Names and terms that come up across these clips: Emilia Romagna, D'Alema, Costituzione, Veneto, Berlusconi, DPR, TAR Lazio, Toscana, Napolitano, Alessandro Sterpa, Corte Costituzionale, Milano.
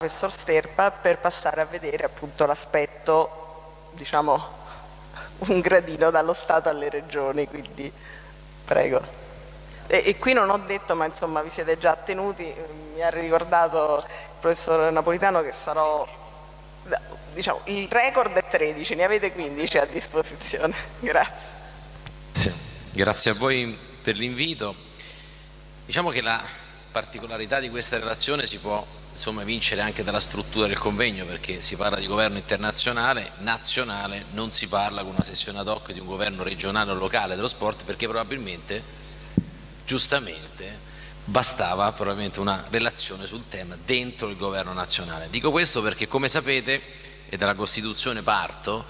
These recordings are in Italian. professor Sterpa per passare a vedere appunto l'aspetto, diciamo, un gradino dallo Stato alle regioni, quindi prego. E qui non ho detto, ma insomma vi siete già attenuti, mi ha ricordato il professor Napolitano che sarò, diciamo, il record è 13, ne avete 15 a disposizione. Grazie. Grazie a voi per l'invito. Diciamo che la particolarità di questa relazione si può insomma vincere anche dalla struttura del convegno, perché si parla di governo internazionale, nazionale, non si parla con una sessione ad hoc di un governo regionale o locale dello sport, perché probabilmente, giustamente, bastava probabilmente una relazione sul tema dentro il governo nazionale. Dico questo perché, come sapete, e dalla Costituzione parto,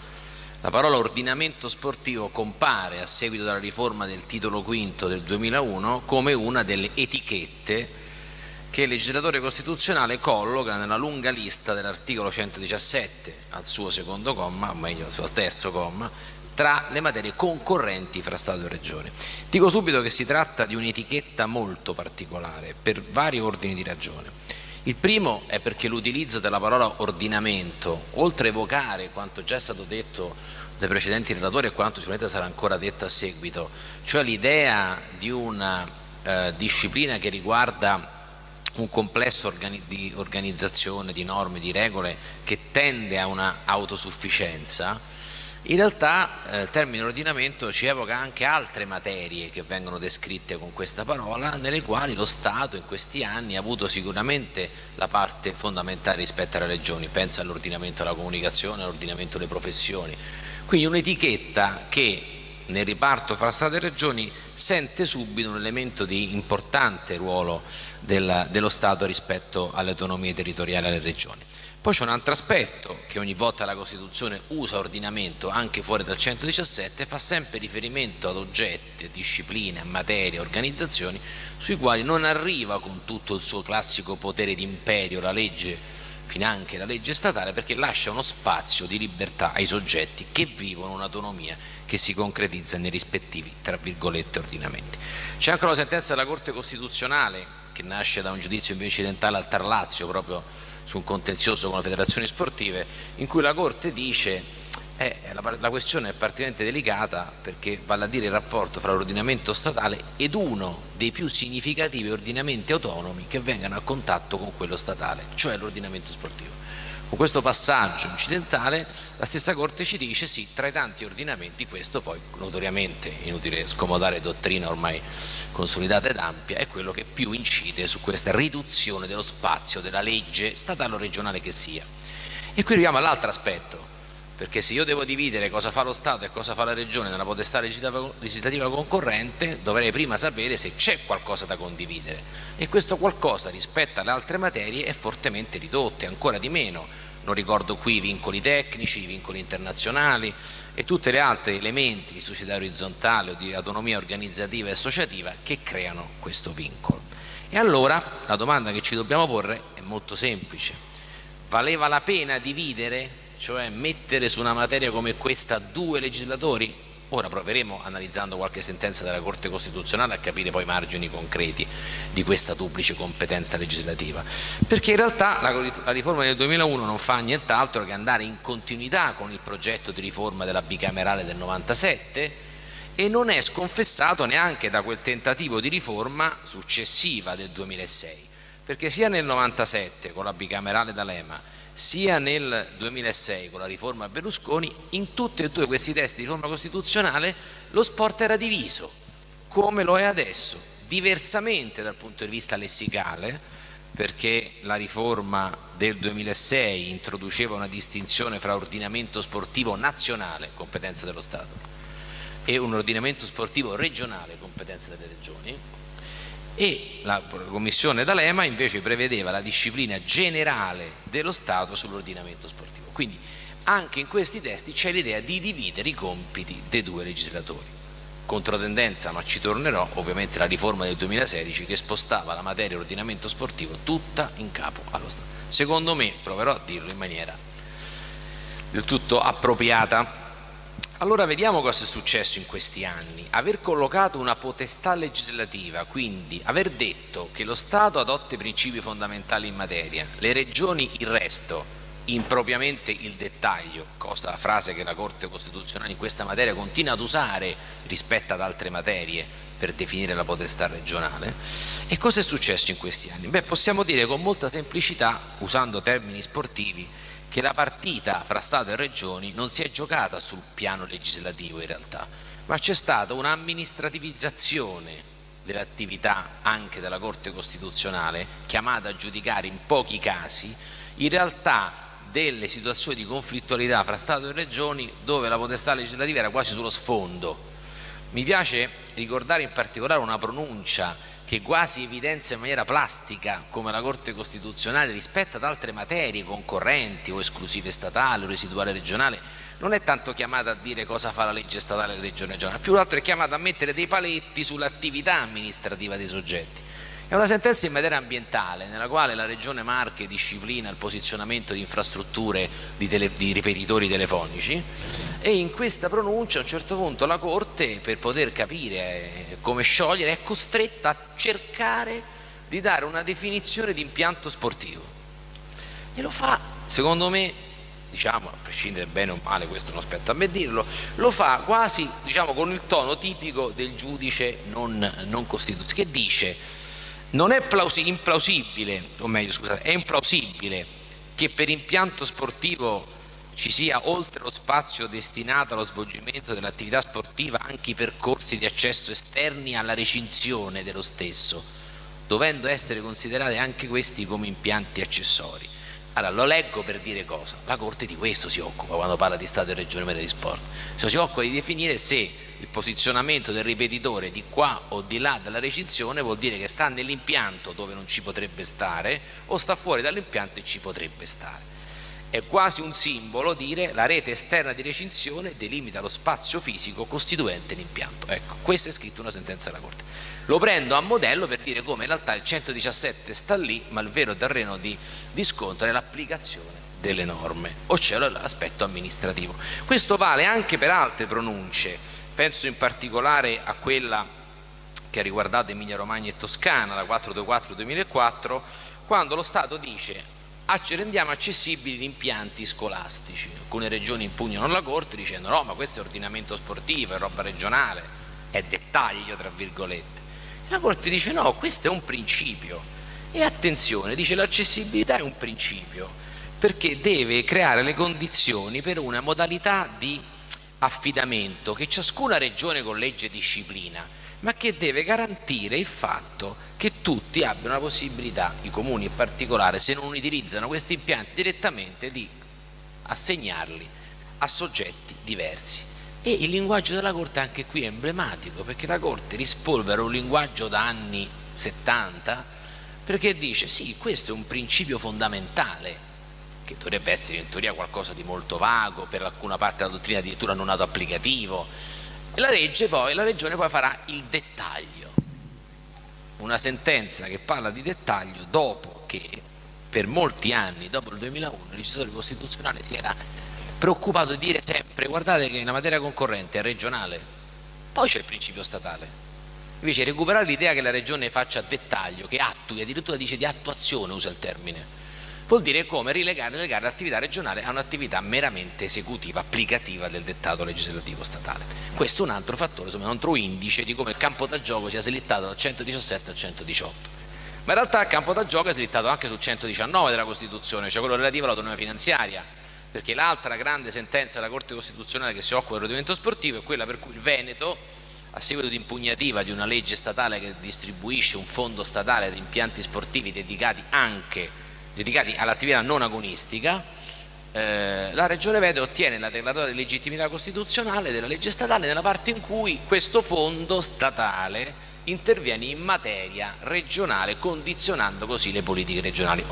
la parola ordinamento sportivo compare, a seguito della riforma del titolo V del 2001, come una delle etichette che il legislatore costituzionale colloca nella lunga lista dell'articolo 117 al suo secondo comma, o meglio al suo terzo comma, tra le materie concorrenti fra Stato e Regione. Dico subito che si tratta di un'etichetta molto particolare per vari ordini di ragione. Il primo è perché l'utilizzo della parola ordinamento, oltre a evocare quanto già è stato detto dai precedenti relatori e quanto sicuramente sarà ancora detto a seguito, cioè l'idea di una disciplina che riguarda un complesso di organizzazione, di norme, di regole che tende a una autosufficienza, in realtà il termine ordinamento ci evoca anche altre materie che vengono descritte con questa parola, nelle quali lo Stato in questi anni ha avuto sicuramente la parte fondamentale rispetto alle regioni. Pensa all'ordinamento della comunicazione, all'ordinamento delle professioni. Quindi un'etichetta che nel riparto fra Stato e Regioni sente subito un elemento di importante ruolo dello Stato rispetto alle autonomie territoriali e alle Regioni. Poi c'è un altro aspetto, che ogni volta la Costituzione usa ordinamento anche fuori dal 117, fa sempre riferimento ad oggetti, discipline, materie, organizzazioni sui quali non arriva con tutto il suo classico potere di imperio la legge, finanche la legge statale, perché lascia uno spazio di libertà ai soggetti che vivono un'autonomia che si concretizza nei rispettivi, tra virgolette, ordinamenti. C'è anche la sentenza della Corte Costituzionale, che nasce da un giudizio invece incidentale al TAR Lazio, proprio su un contenzioso con le federazioni sportive, in cui la Corte dice la questione è particolarmente delicata, perché vale a dire il rapporto fra l'ordinamento statale ed uno dei più significativi ordinamenti autonomi che vengano a contatto con quello statale, cioè l'ordinamento sportivo. Con questo passaggio incidentale la stessa Corte ci dice sì, tra i tanti ordinamenti questo poi notoriamente, inutile scomodare dottrina ormai consolidata ed ampia, è quello che più incide su questa riduzione dello spazio della legge statale o regionale che sia. E qui arriviamo all'altro aspetto, perché se io devo dividere cosa fa lo Stato e cosa fa la Regione nella potestà legislativa concorrente, dovrei prima sapere se c'è qualcosa da condividere, e questo qualcosa rispetto alle altre materie è fortemente ridotto, ancora di meno. Non ricordo qui i vincoli tecnici, i vincoli internazionali e tutti gli altri elementi di società orizzontale o di autonomia organizzativa e associativa che creano questo vincolo. E allora la domanda che ci dobbiamo porre è molto semplice: valeva la pena dividere? Cioè mettere su una materia come questa due legislatori? Ora proveremo, analizzando qualche sentenza della Corte Costituzionale, a capire poi i margini concreti di questa duplice competenza legislativa, perché in realtà la riforma del 2001 non fa nient'altro che andare in continuità con il progetto di riforma della bicamerale del 97, e non è sconfessato neanche da quel tentativo di riforma successiva del 2006, perché sia nel 97 con la bicamerale D'Alema, sia nel 2006 con la riforma Berlusconi, in tutti e due questi testi di riforma costituzionale lo sport era diviso, come lo è adesso, diversamente dal punto di vista lessicale, perché la riforma del 2006 introduceva una distinzione fra ordinamento sportivo nazionale, competenza dello Stato, e un ordinamento sportivo regionale, competenza delle regioni, e la Commissione D'Alema invece prevedeva la disciplina generale dello Stato sull'ordinamento sportivo. Quindi anche in questi testi c'è l'idea di dividere i compiti dei due legislatori. Controtendenza, ma ci tornerò, ovviamente la riforma del 2016 che spostava la materia ordinamento sportivo tutta in capo allo Stato. Secondo me, proverò a dirlo in maniera del tutto appropriata, Allora vediamo cosa è successo in questi anni. Aver collocato una potestà legislativa, quindi aver detto che lo Stato adotta i principi fondamentali in materia, le regioni il resto, impropriamente il dettaglio, cosa, frase che la Corte Costituzionale in questa materia continua ad usare rispetto ad altre materie per definire la potestà regionale. E cosa è successo in questi anni? Beh, possiamo dire con molta semplicità, usando termini sportivi, che la partita fra Stato e Regioni non si è giocata sul piano legislativo in realtà, ma c'è stata un'amministrativizzazione dell'attività anche della Corte Costituzionale, chiamata a giudicare in pochi casi in realtà delle situazioni di conflittualità fra Stato e Regioni dove la potestà legislativa era quasi sullo sfondo. Mi piace ricordare in particolare una pronuncia che quasi evidenzia in maniera plastica come la Corte Costituzionale rispetto ad altre materie concorrenti o esclusive statali o residuale regionale non è tanto chiamata a dire cosa fa la legge statale e la legge regionale, più l'altro è chiamata a mettere dei paletti sull'attività amministrativa dei soggetti. È una sentenza in materia ambientale nella quale la Regione Marche disciplina il posizionamento di infrastrutture di ripetitori telefonici, e in questa pronuncia a un certo punto la Corte, per poter capire come sciogliere, è costretta a cercare di dare una definizione di impianto sportivo, e lo fa, secondo me, diciamo, a prescindere bene o male, questo non spetta a me dirlo, lo fa quasi, diciamo, con il tono tipico del giudice non costituzionale, che dice: non è implausibile, o meglio, scusate, è implausibile che per impianto sportivo ci sia, oltre lo spazio destinato allo svolgimento dell'attività sportiva, anche i percorsi di accesso esterni alla recinzione dello stesso, dovendo essere considerati anche questi come impianti accessori. Allora, lo leggo per dire cosa? La Corte di questo si occupa quando parla di Stato e Regione in materia di sport. Si occupa di definire se il posizionamento del ripetitore di qua o di là dalla recinzione vuol dire che sta nell'impianto dove non ci potrebbe stare, o sta fuori dall'impianto e ci potrebbe stare. È quasi un simbolo dire: la rete esterna di recinzione delimita lo spazio fisico costituente l'impianto. Ecco, questo è scritto in una sentenza della Corte. Lo prendo a modello per dire come in realtà il 117 sta lì, ma il vero terreno di scontro è l'applicazione delle norme, ossia l'aspetto amministrativo. Questo vale anche per altre pronunce, penso in particolare a quella che ha riguardato Emilia Romagna e Toscana, la 424-2004, quando lo Stato dice: rendiamo accessibili gli impianti scolastici. Alcune regioni impugnano la Corte dicendo: no, ma questo è ordinamento sportivo, è roba regionale, è dettaglio, tra virgolette. E la Corte dice: no, questo è un principio. E attenzione, dice: l'accessibilità è un principio perché deve creare le condizioni per una modalità di affidamento che ciascuna regione con legge disciplina, ma che deve garantire il fatto che tutti abbiano la possibilità, i comuni in particolare, se non utilizzano questi impianti direttamente, di assegnarli a soggetti diversi. E il linguaggio della Corte anche qui è emblematico, perché la Corte rispolvera un linguaggio da anni 70, perché dice: sì, questo è un principio fondamentale, che dovrebbe essere in teoria qualcosa di molto vago, per alcuna parte della dottrina addirittura non auto applicativo, e la regione poi farà il dettaglio. Una sentenza che parla di dettaglio dopo che per molti anni, dopo il 2001, il legislatore costituzionale si era preoccupato di dire sempre: guardate che la materia concorrente è regionale, poi c'è il principio statale. Invece recuperare l'idea che la regione faccia dettaglio, che attui, addirittura dice di attuazione, usa il termine, vuol dire come relegare l'attività regionale a un'attività meramente esecutiva, applicativa del dettato legislativo statale. Questo è un altro fattore, insomma, un altro indice di come il campo da gioco sia slittato dal 117 al 118. Ma in realtà il campo da gioco è slittato anche sul 119 della Costituzione, cioè quello relativo all'autonomia finanziaria, perché l'altra grande sentenza della Corte Costituzionale che si occupa dell'ordinamento sportivo è quella per cui il Veneto, a seguito di impugnativa di una legge statale che distribuisce un fondo statale ad impianti sportivi dedicati all'attività non agonistica, la Regione Veneto ottiene la declaratoria di legittimità costituzionale della legge statale nella parte in cui questo fondo statale interviene in materia regionale, condizionando così le politiche regionali.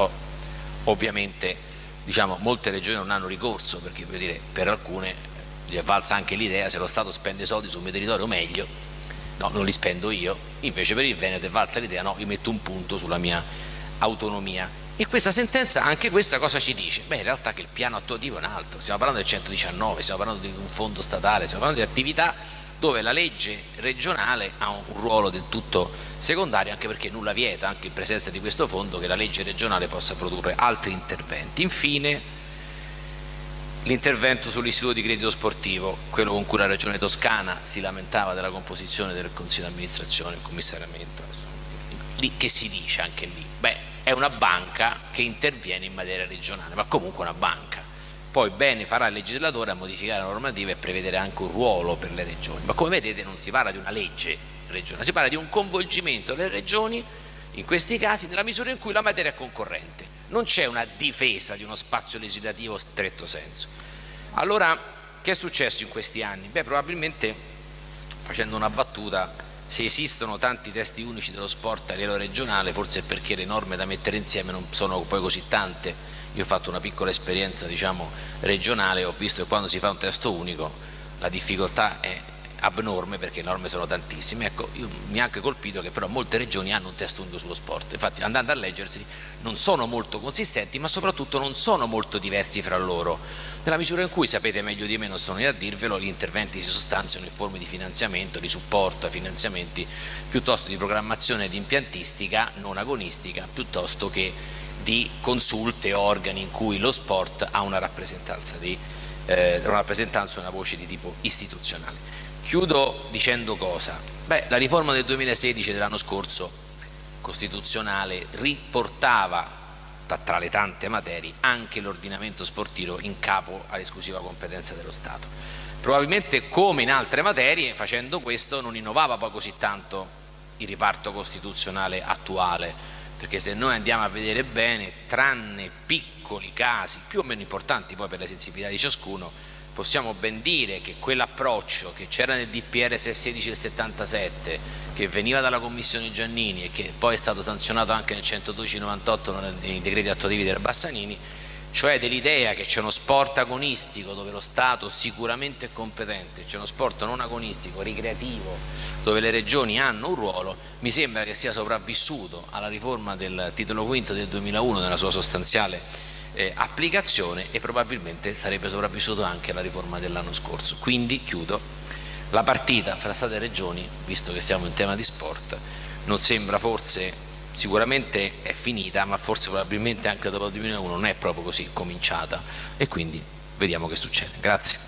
Ovviamente, diciamo, molte regioni non hanno ricorso, perché voglio dire, per alcune gli è valsa anche l'idea: se lo Stato spende soldi sul mio territorio, meglio, no, non li spendo io. Invece per il Veneto è valsa l'idea: no, io metto un punto sulla mia autonomia E questa sentenza, anche questa cosa ci dice? Beh, in realtà che il piano attuativo è un altro, stiamo parlando del 119, stiamo parlando di un fondo statale, stiamo parlando di attività dove la legge regionale ha un ruolo del tutto secondario, anche perché nulla vieta, anche in presenza di questo fondo, che la legge regionale possa produrre altri interventi. Infine, l'intervento sull'istituto di credito sportivo, quello con cui la Regione Toscana si lamentava della composizione del Consiglio di amministrazione, il commissariamento. Lì che si dice anche lì? Beh, è una banca che interviene in materia regionale, ma comunque una banca. Poi bene farà il legislatore a modificare la normativa e prevedere anche un ruolo per le regioni, ma come vedete non si parla di una legge regionale, si parla di un coinvolgimento delle regioni in questi casi nella misura in cui la materia è concorrente. Non c'è una difesa di uno spazio legislativo stretto senso. Allora, che è successo in questi anni? Beh, probabilmente, facendo una battuta, se esistono tanti testi unici dello sport a livello regionale, forse è perché le norme da mettere insieme non sono poi così tante. Io ho fatto una piccola esperienza, diciamo, regionale, ho visto che quando si fa un testo unico la difficoltà è abnorme perché le norme sono tantissime. Ecco, io mi ha anche colpito che però molte regioni hanno un testo unico sullo sport, infatti andando a leggersi non sono molto consistenti, ma soprattutto non sono molto diversi fra loro, nella misura in cui, sapete meglio di me, non sono io a dirvelo, gli interventi si sostanziano in forme di finanziamento, di supporto a finanziamenti, piuttosto di programmazione di impiantistica non agonistica, piuttosto che di consulte e organi in cui lo sport ha una rappresentanza di, una voce di tipo istituzionale. Chiudo dicendo cosa? Beh, la riforma del 2016 dell'anno scorso, costituzionale, riportava tra le tante materie anche l'ordinamento sportivo in capo all'esclusiva competenza dello Stato. Probabilmente, come in altre materie, facendo questo non innovava poi così tanto il riparto costituzionale attuale, perché se noi andiamo a vedere bene, tranne piccoli casi, più o meno importanti poi per la sensibilità di ciascuno, possiamo ben dire che quell'approccio che c'era nel DPR 616 del 77, che veniva dalla Commissione Giannini e che poi è stato sanzionato anche nel 112-98 nei decreti attuativi del Bassanini, cioè dell'idea che c'è uno sport agonistico dove lo Stato sicuramente è competente, c'è uno sport non agonistico, ricreativo, dove le regioni hanno un ruolo, mi sembra che sia sopravvissuto alla riforma del titolo quinto del 2001 nella sua sostanziale applicazione, e probabilmente sarebbe sopravvissuto anche alla riforma dell'anno scorso. Quindi chiudo, la partita fra Stato e Regioni, visto che siamo in tema di sport, non sembra, forse sicuramente è finita, ma forse probabilmente anche dopo il 2001 non è proprio così cominciata, e quindi vediamo che succede. Grazie.